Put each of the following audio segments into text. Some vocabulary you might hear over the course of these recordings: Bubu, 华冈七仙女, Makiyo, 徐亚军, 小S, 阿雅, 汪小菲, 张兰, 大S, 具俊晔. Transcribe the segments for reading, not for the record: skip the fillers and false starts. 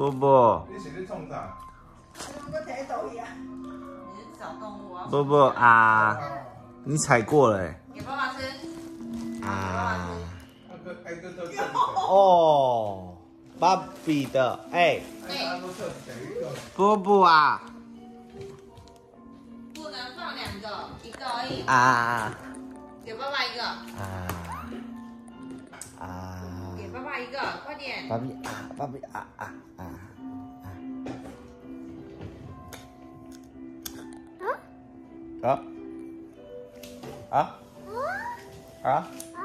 波波，你是咧创啥？我睇到伊啊！你是小动物啊！波波啊，你踩过了。给爸爸吃。啊。哦，芭比的哎。波波啊。不能放两个，一个而已。啊。给爸爸一个。啊。啊。 爸爸一个，快点！爸比啊，爸比啊啊啊啊！啊啊啊啊！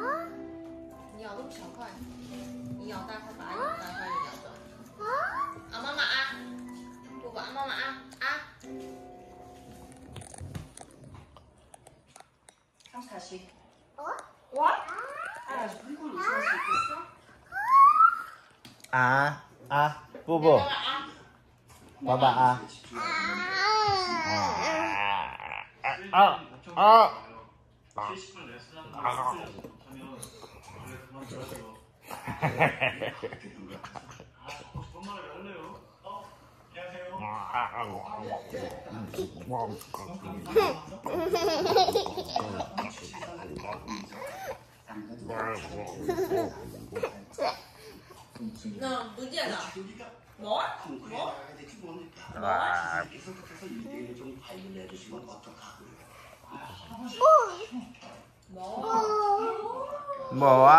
你咬那么小块，你咬大块把它咬大块就咬走。啊妈妈啊，姑姑啊妈妈啊啊！干啥去？我哎，你给我干啥去？ 啊啊，布布，爸爸啊，啊啊啊，那不见了，毛？啊！毛啊！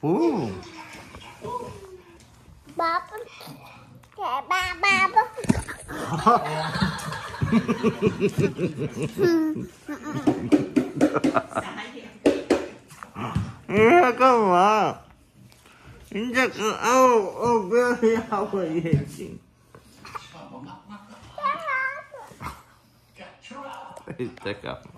不！爸爸，给爸爸吧。哈哈 你要干嘛？你这个哦，不要咬我眼睛！你在干嘛？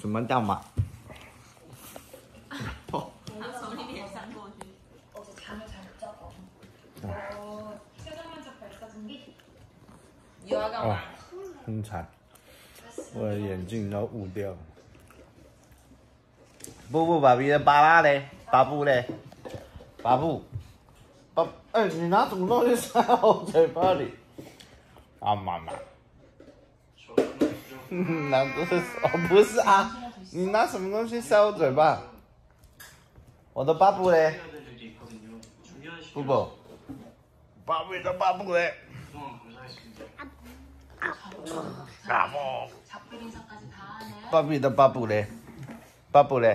什么大马？ 哦，很惨，我的眼镜都雾掉了。布布，爸比的爸爸嘞，巴布嘞，巴布，爸，哎，你拿什么东西塞我嘴巴里？啊妈妈，拿不是哦，不是啊，你拿什么东西塞我嘴巴？我的巴布嘞，布布，爸比的巴布嘞。 아뭐 바비 더 바부래 바부래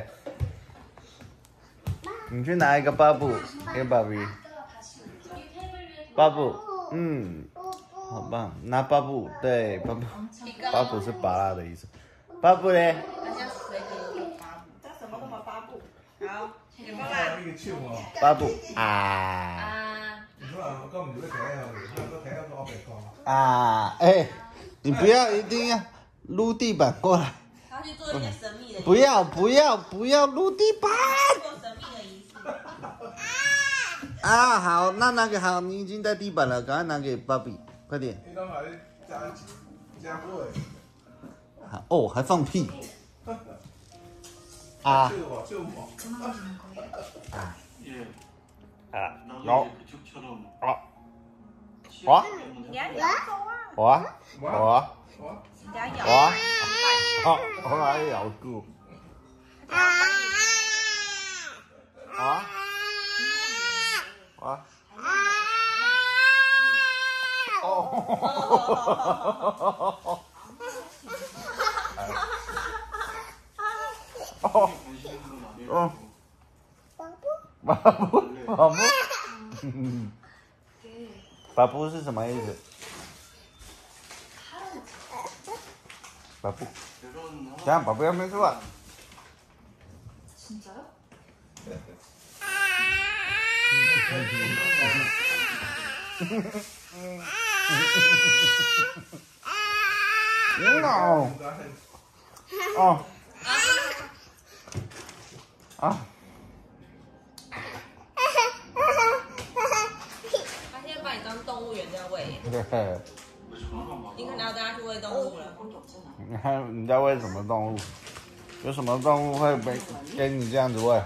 응주 나이가 바부 예 바비 바부 응好吧나 바부 对 바부 바부 是 巴拉的意思 바부래 巴布 啊！哎，你不要一定要撸地板过来。他去做一个神秘的。不要撸地板。做神秘的仪式。啊！好，那那个好，你已经在地板了，赶快拿给芭比，快点。哦，还放屁。啊！啊！ 我， 巴布是什么意思？巴布，这样巴布要没说。真的？No！ 哦。啊。 Baby, 对。你可拿大家去喂动物了？你看你在喂什么动物？有什么动物会给你这样子喂？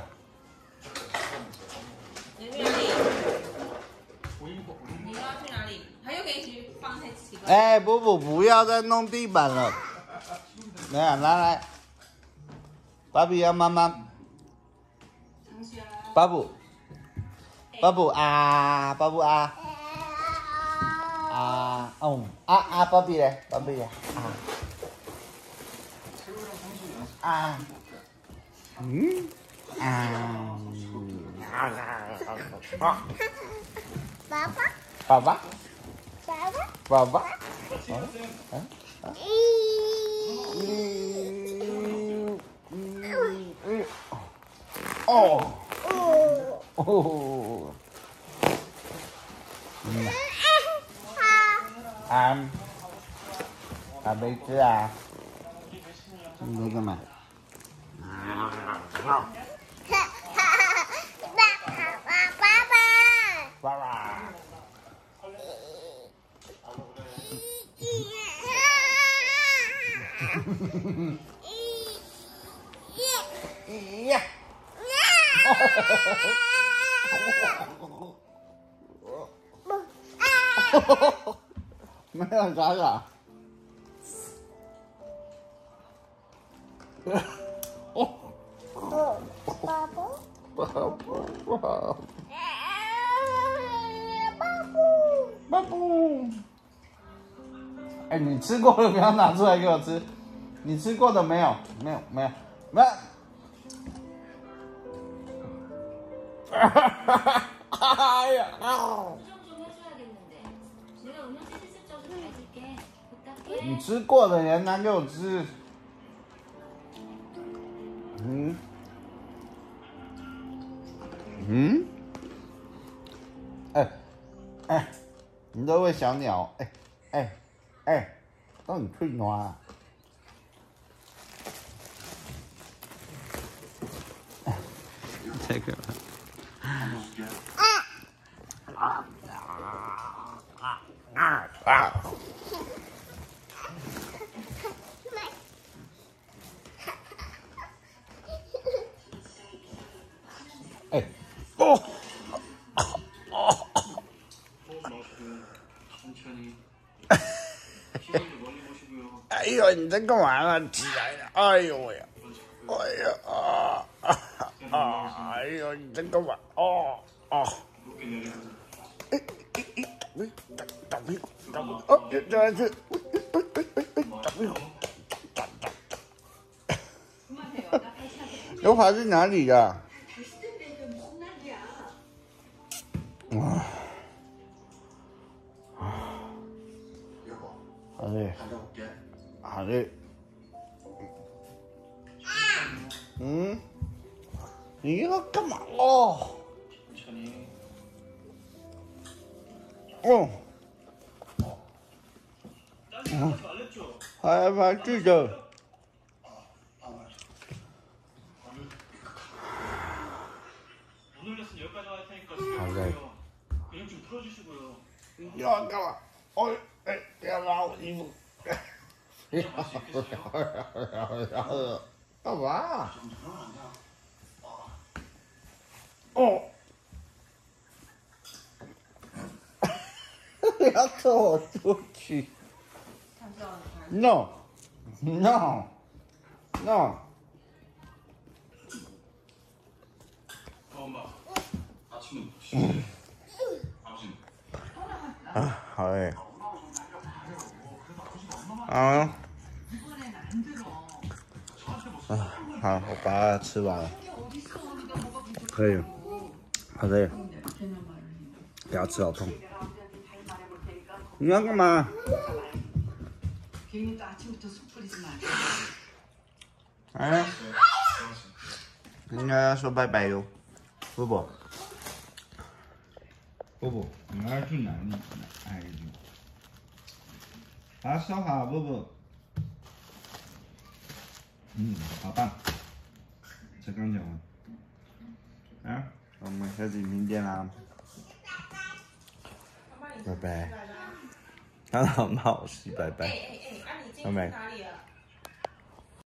哎，补补，不要再弄地板了。来来来，巴比要妈妈。巴布，巴布啊，巴布啊，啊哦啊啊，巴比嘞，巴比嘞啊啊，嗯啊啊啊，爸爸，爸爸。 爸爸，哦哦，啊，没吃啊？你在干嘛？啊，爸爸。 没有啥啥。爸爸。哎，你吃过了，不要拿出来给我吃。 你吃过的没有？没有。哎呀！你吃过的人拿给我吃。嗯。嗯。哎，你都喂小鸟？哎，到你退挪啊！ 太可爱了！哎，哦，哎呦，你在干嘛呢？起来了！哎呦喂！哎呀！ 哎呦，你真够玩哦！哎，倒霉！哦，这，倒霉！刘华是哪里的？好嘞。 你要干嘛哦？还要这个？好嘞。你要干嘛？哦，哎，不要拉我衣服！然后，干嘛？ 哦，不要拖我出去 ！No， 啊，好嘞，啊，好，我把它吃完了，可以。 好的，牙齿好痛。你要干嘛？哎，应该说拜拜哟，布布，你要去哪里？哎呦，把它收好，布布。好棒，才刚讲完，啊。 我们下期明天啦，拜拜。好，我是拜拜。哎，你今天去哪里啊？